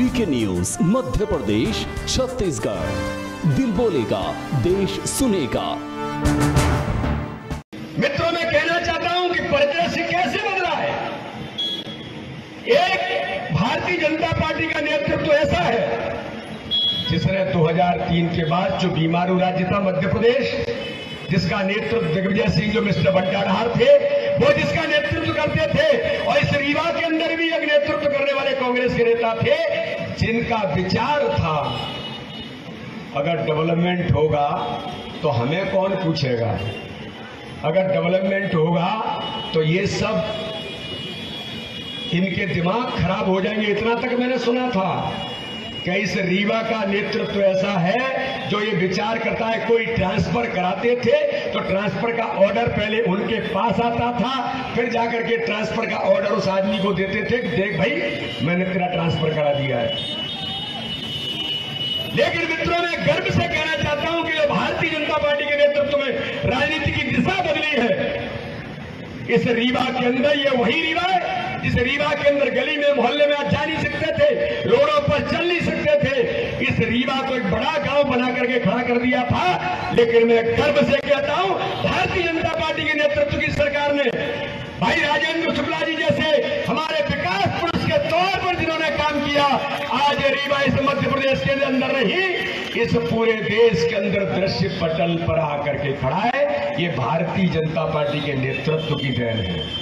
VK news Madhya Pradesh Chhattisgarh, दिल बोलेगा देश सुनेगा। मित्रों, मैं कहना चाहता हूं कि परिदृश्य कैसे बदला है। एक भारतीय जनता पार्टी का नेतृत्व तो ऐसा है जिसने 2003 के बाद जो बीमारू राज्य था मध्य प्रदेश, जिसका नेतृत्व दिग्विजय सिंह जो मिस्टर बंटाधार थे, वो जिसका नेतृत्व करते थे, और इस रीवा के अंदर भी एक नेतृत्व करने वाले कांग्रेस के नेता थे जिनका विचार था अगर डेवलपमेंट होगा तो हमें कौन पूछेगा, अगर डेवलपमेंट होगा तो ये सब इनके दिमाग खराब हो जाएंगे। इतना तक मैंने सुना था कि इस रीवा का नेतृत्व ऐसा है जो ये विचार करता है। कोई ट्रांसफर कराते थे तो ट्रांसफर का ऑर्डर पहले उनके पास आता था, फिर जाकर के ट्रांसफर का ऑर्डर उस आदमी को देते थे, देख भाई मैंने तेरा ट्रांसफर करा दिया है। लेकिन मित्रों, मैं गर्व से कहना चाहता हूं कि भारतीय जनता पार्टी के नेतृत्व में राजनीति की दिशा बदली है। इस रीवा के अंदर ये वही रीवा है जिस रीवा के अंदर गली में मोहल्ले में आप जा नहीं सकते थे, रोडों पर चल नहीं सकते थे। इस रीवा को एक बड़ा गांव बना करके खड़ा कर दिया था। लेकिन मैं गर्व से कहता हूं भारतीय जनता पार्टी के नेतृत्व की सरकार ने भाई राजेंद्र शुक्ला जी जैसे हमारे विकास पुरुष के तौर पर जिन्होंने काम किया, आज रीवा इस मध्य प्रदेश के अंदर नहीं इस पूरे देश के अंदर दृश्य पटल पर आकर के खड़ा है। ये भारतीय जनता पार्टी के नेतृत्व की देन है।